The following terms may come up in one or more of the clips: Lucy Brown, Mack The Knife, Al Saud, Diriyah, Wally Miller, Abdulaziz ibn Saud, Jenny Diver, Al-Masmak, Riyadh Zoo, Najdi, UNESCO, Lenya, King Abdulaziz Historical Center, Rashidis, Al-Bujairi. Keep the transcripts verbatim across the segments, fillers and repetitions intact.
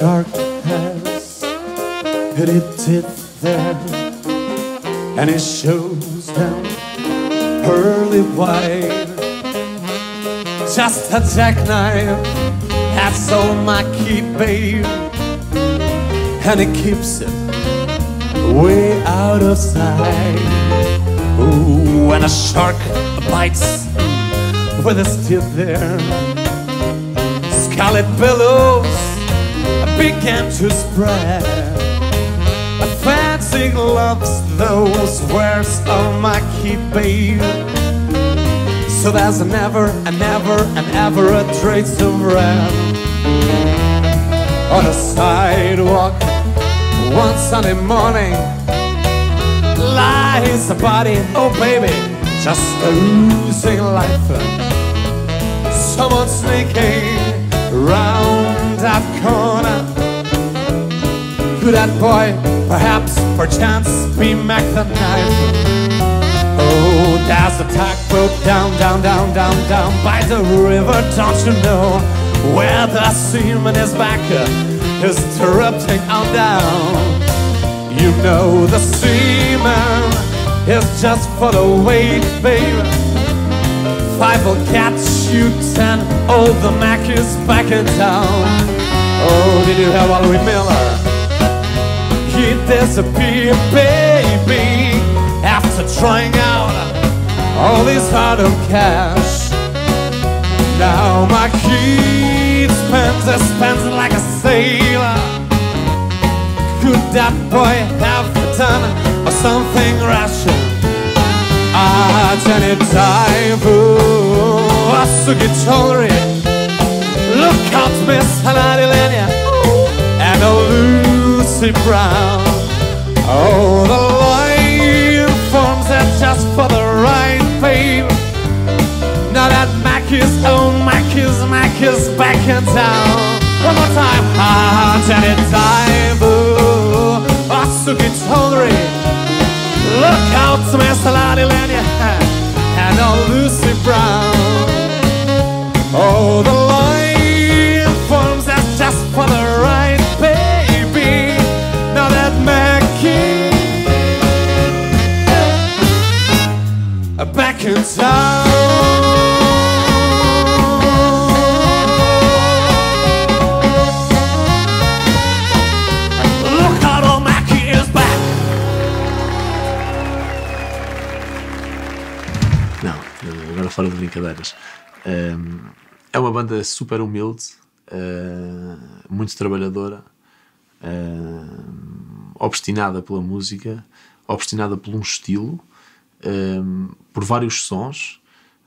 shark has hit it there, and it shows down pearly white. Just a jackknife, that's all I keep, babe, and it keeps it way out of sight. Ooh, when a shark bites with its teeth there, scarlet billows began to spread. A fancy loves those words on my key, babe. So there's an ever and ever and ever a trace of red on the sidewalk. One Sunday morning lies a body, oh baby, just losing life. Someone sneaking round that corner. Could that boy perhaps perchance be Mack the Knife? Oh, there's a tugboat down, down, down, down, down by the river, don't you know? Where the seaman is back is drifting on down. You know the seaman is just for the weight, baby. Five will catch you, ten, all the Mack is back in town. Oh, did you hear Wally Miller? He disappeared, baby, after trying out all his hard earned cash. Now my kid spends and spends like a sailor. Could that boy have done something rational? Ah, Jenny Diver, Asuki Cholri, look out, Miss Hanadi Lenya, and Olu Brown. Oh, the line forms that just for the right, babe. Now that Mack is, oh Mack is, Mack is back in town. One more time, ah, Jenny Diver, Asuki Tondri, look out, Miss Lady Lenya, and oh Lucy Brown. Oh, the line forms that just for the right, babe. Back in town. Não, agora fora de brincadeiras. É uma banda super humilde, muito trabalhadora, obstinada pela música, obstinada por um estilo, Um, por vários sons,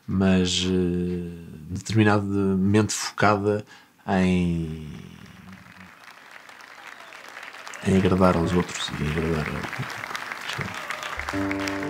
mas uh, determinadamente focada em, em agradar aos outros e em agradar ao público.